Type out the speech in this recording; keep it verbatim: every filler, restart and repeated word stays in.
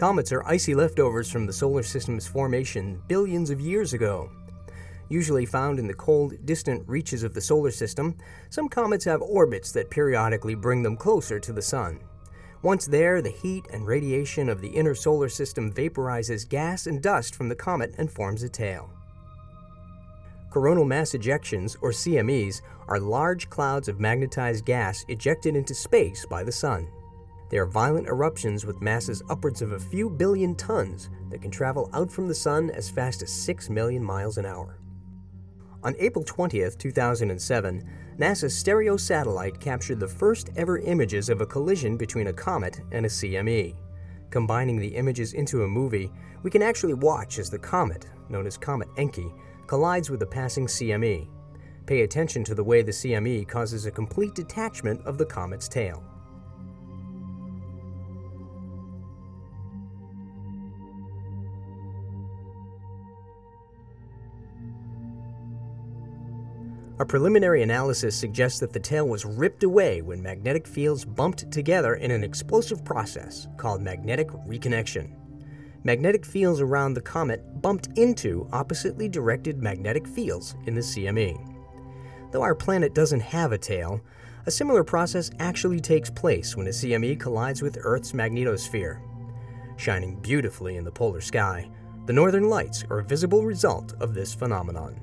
Comets are icy leftovers from the solar system's formation billions of years ago. Usually found in the cold, distant reaches of the solar system, some comets have orbits that periodically bring them closer to the Sun. Once there, the heat and radiation of the inner solar system vaporizes gas and dust from the comet and forms a tail. Coronal mass ejections, or C M Es, are large clouds of magnetized gas ejected into space by the Sun. They are violent eruptions with masses upwards of a few billion tons that can travel out from the Sun as fast as six million miles an hour. On April twentieth, two thousand seven, NASA's Stereo satellite captured the first ever images of a collision between a comet and a C M E. Combining the images into a movie, we can actually watch as the comet, known as Comet Encke, collides with a passing C M E. Pay attention to the way the C M E causes a complete detachment of the comet's tail. A preliminary analysis suggests that the tail was ripped away when magnetic fields bumped together in an explosive process called magnetic reconnection. Magnetic fields around the comet bumped into oppositely directed magnetic fields in the C M E. Though our planet doesn't have a tail, a similar process actually takes place when a C M E collides with Earth's magnetosphere. Shining beautifully in the polar sky, the northern lights are a visible result of this phenomenon.